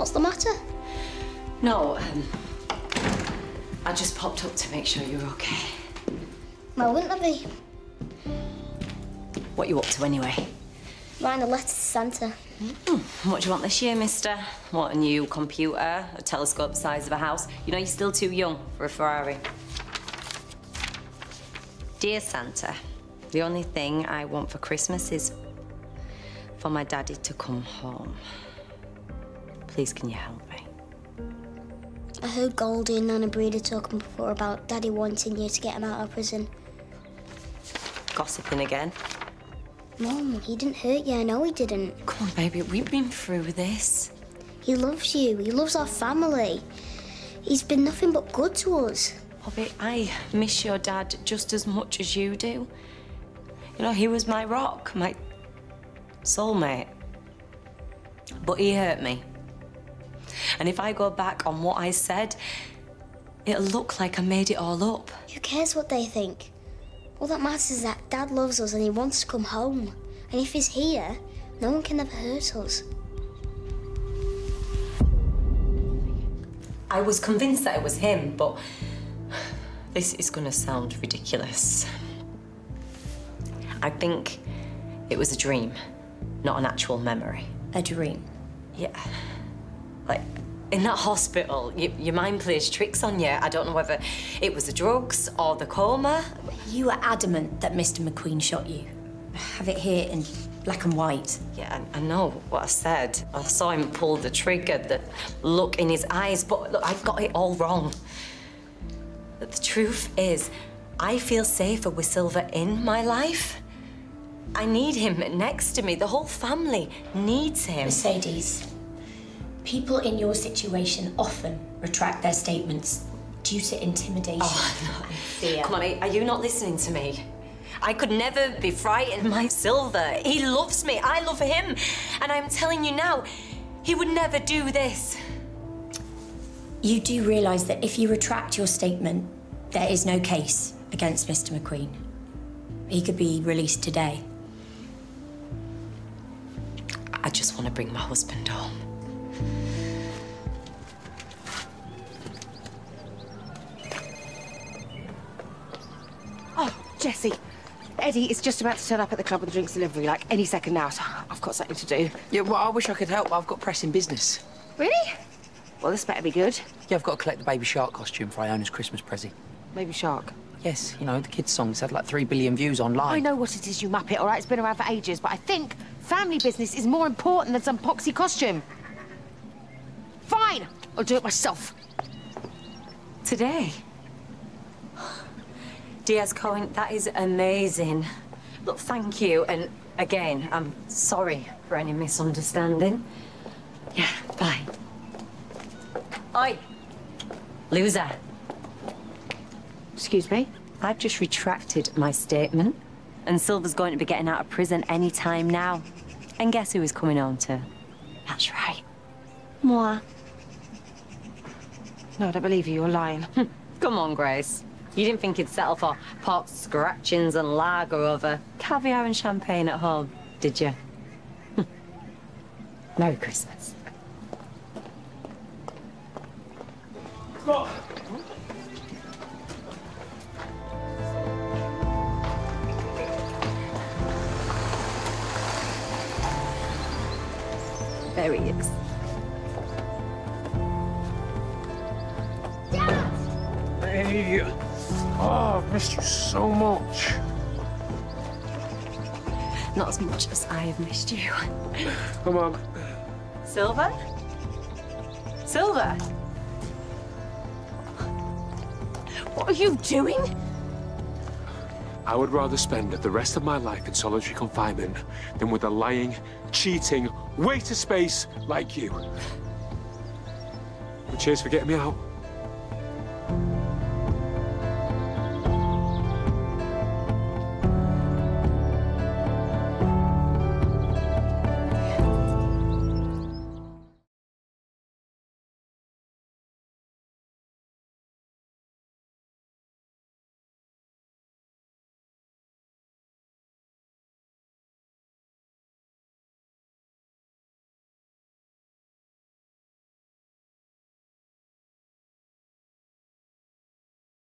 What's the matter? No, I just popped up to make sure you're okay. Well, wouldn't I be? What you up to anyway? Writing a letter to Santa. Mm-hmm. What do you want this year, mister? What, a new computer, a telescope the size of a house? You know, you're still too young for a Ferrari. Dear Santa, the only thing I want for Christmas is for my daddy to come home. Please, can you help me? I heard Goldie and Nana Breeda talking before about Daddy wanting you to get him out of prison. Gossiping again? Mum, he didn't hurt you. I know he didn't. Come on, baby, we've been through this. He loves you. He loves our family. He's been nothing but good to us. Bobby, I miss your dad just as much as you do. You know, he was my rock, my soulmate. But he hurt me. And if I go back on what I said, it'll look like I made it all up. Who cares what they think? All that matters is that Dad loves us and he wants to come home. And if he's here, no one can ever hurt us. I was convinced that it was him, but this is going to sound ridiculous. I think it was a dream, not an actual memory. A dream? Yeah. Like, in that hospital, your mind plays tricks on you. I don't know whether it was the drugs or the coma. You were adamant that Mr. McQueen shot you. I have it here in black and white. Yeah, I know what I said. I saw him pull the trigger, the look in his eyes, but look, I got it all wrong. But the truth is, I feel safer with Sylver in my life. I need him next to me. The whole family needs him. Mercedes. People in your situation often retract their statements due to intimidation. Oh, no. Fear. Come on, are you not listening to me? I could never be frightened by Sylver. He loves me, I love him. And I'm telling you now, he would never do this. You do realise that if you retract your statement, there is no case against Mr. McQueen. He could be released today. I just want to bring my husband home. Oh, Jessie, Eddie is just about to turn up at the club with the drinks delivery, like, any second now, so I've got something to do. Yeah, well, I wish I could help, but I've got pressing business. Really? Well, this better be good. Yeah, I've got to collect the Baby Shark costume for Iona's Christmas present. Baby Shark? Yes, you know, the kids' song's had, like, 3 billion views online. I know what it is, you muppet, all right? It's been around for ages, but I think family business is more important than some poxy costume. Fine! I'll do it myself. Today? Dias Cohen, that is amazing. Look, thank you, and again, I'm sorry for any misunderstanding. Yeah, bye. Oi! Loser. Excuse me? I've just retracted my statement, and Sylver's going to be getting out of prison any time now. And guess who is coming home to? That's right. Moi. No, I don't believe you. You're lying. Come on, Grace. You didn't think he'd settle for pots, scratchings and lager over caviar and champagne at home, did you? Merry Christmas. Oh. There he is. Hey. Oh, I've missed you so much. Not as much as I have missed you. Come on. Sylver? Sylver? What are you doing? I would rather spend the rest of my life in solitary confinement than with a lying, cheating, waiter space like you. But cheers for getting me out.